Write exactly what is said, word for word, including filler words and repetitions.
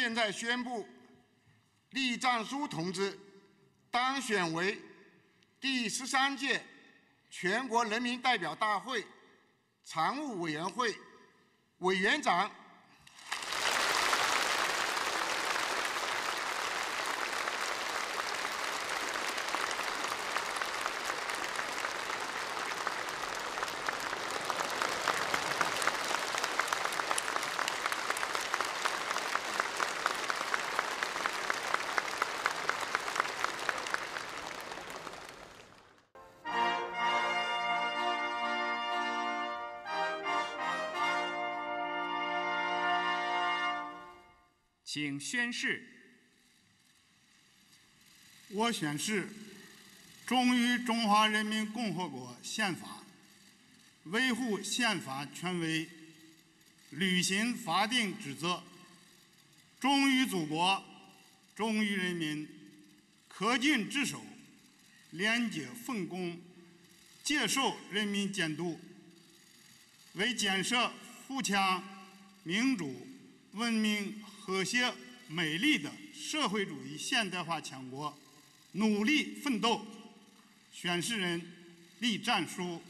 现在宣布栗战书同志当选为第十三届全国人民代表大会常务委员会委员长。 请宣誓。我宣誓，忠于中华人民共和国宪法，维护宪法权威，履行法定职责，忠于祖国，忠于人民，恪尽职守，廉洁奉公，接受人民监督，为建设富强、民主、文明、 和谐美丽的社会主义现代化强国，努力奋斗。选示人：栗战书。